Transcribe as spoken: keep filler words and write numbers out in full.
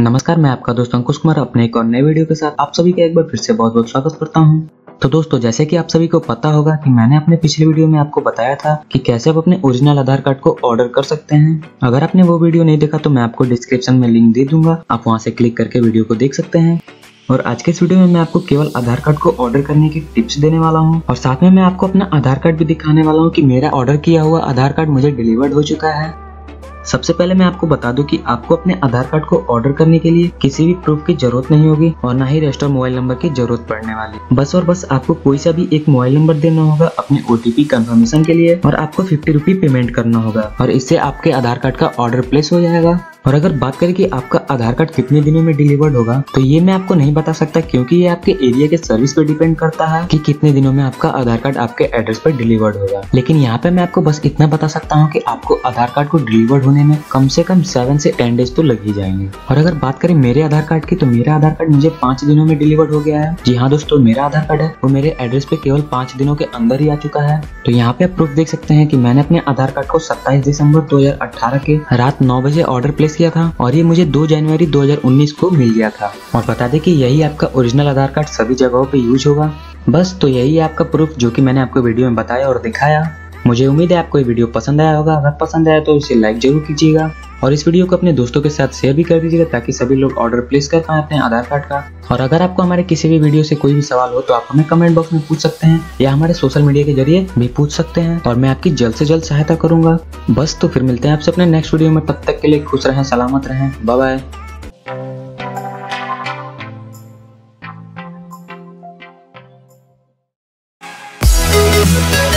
नमस्कार, मैं आपका दोस्त अंकुश कुमार अपने एक और नए वीडियो के साथ आप सभी का एक बार फिर से बहुत बहुत स्वागत करता हूं। तो दोस्तों, जैसे कि आप सभी को पता होगा कि मैंने अपने पिछले वीडियो में आपको बताया था कि कैसे आप अपने ओरिजिनल आधार कार्ड को ऑर्डर कर सकते हैं। अगर आपने वो वीडियो नहीं देखा तो मैं आपको डिस्क्रिप्शन में लिंक दे दूंगा, आप वहाँ से क्लिक करके वीडियो को देख सकते हैं। और आज के इस वीडियो में मैं आपको केवल आधार कार्ड को ऑर्डर करने की टिप्स देने वाला हूं और साथ में मैं आपको अपना आधार कार्ड भी दिखाने वाला हूं कि मेरा ऑर्डर किया हुआ आधार कार्ड मुझे डिलीवर्ड हो चुका है। सबसे पहले मैं आपको बता दूं कि आपको अपने आधार कार्ड को ऑर्डर करने के लिए किसी भी प्रूफ की जरूरत नहीं होगी और ना ही रजिस्टर्ड मोबाइल नंबर की जरूरत पड़ने वाली। बस और बस आपको कोई सा भी एक मोबाइल नंबर देना होगा अपने ओटीपी कंफर्मेशन के लिए और आपको फिफ्टी रुपी पेमेंट करना होगा और इससे आपके आधार कार्ड का ऑर्डर प्लेस हो जाएगा। और अगर बात करें कि आपका आधार कार्ड कितने दिनों में डिलीवर्ड होगा तो ये मैं आपको नहीं बता सकता, क्योंकि ये आपके एरिया के सर्विस पर डिपेंड करता है कि कितने दिनों में आपका आधार कार्ड आपके एड्रेस पर डिलीवर्ड होगा। लेकिन यहाँ पे मैं आपको बस इतना बता सकता हूँ कि आपको आधार कार्ड को डिलीवर्ड होने में कम से कम सेवन से टेन डेज तो लग ही जाएंगे। और अगर बात करें मेरे आधार कार्ड की तो मेरा आधार कार्ड मुझे पाँच दिनों में डिलीवर्ड हो गया है। जी हाँ दोस्तों, मेरा आधार कार्ड है वो मेरे एड्रेस पे केवल पाँच दिनों के अंदर ही आ चुका है। तो यहाँ पे आप प्रूफ देख सकते हैं कि मैंने अपने आधार कार्ड को सत्ताईस दिसंबर दो हजार अठारह के रात नौ बजे ऑर्डर प्लेस किया था और ये मुझे दो जनवरी दो हजार उन्नीस को मिल गया था। और बता दें कि यही आपका ओरिजिनल आधार कार्ड सभी जगहों पे यूज होगा। बस तो यही है आपका प्रूफ जो कि मैंने आपको वीडियो में बताया और दिखाया। मुझे उम्मीद है आपको ये वीडियो पसंद आया होगा। अगर पसंद आया तो इसे लाइक जरूर कीजिएगा और इस वीडियो को अपने दोस्तों के साथ शेयर भी कर दीजिएगा ताकि सभी लोग ऑर्डर प्लेस कर पाएं अपने आधार कार्ड का। और अगर आपको हमारे किसी भी वीडियो से कोई भी सवाल हो तो आप हमें कमेंट बॉक्स में पूछ सकते हैं या हमारे सोशल मीडिया के जरिए भी पूछ सकते हैं और मैं आपकी जल्द से जल्द सहायता करूंगा। बस तो फिर मिलते हैं आपसे अपने नेक्स्ट वीडियो में। तब तक के लिए खुश रहें, सलामत रहें, बाय बाय।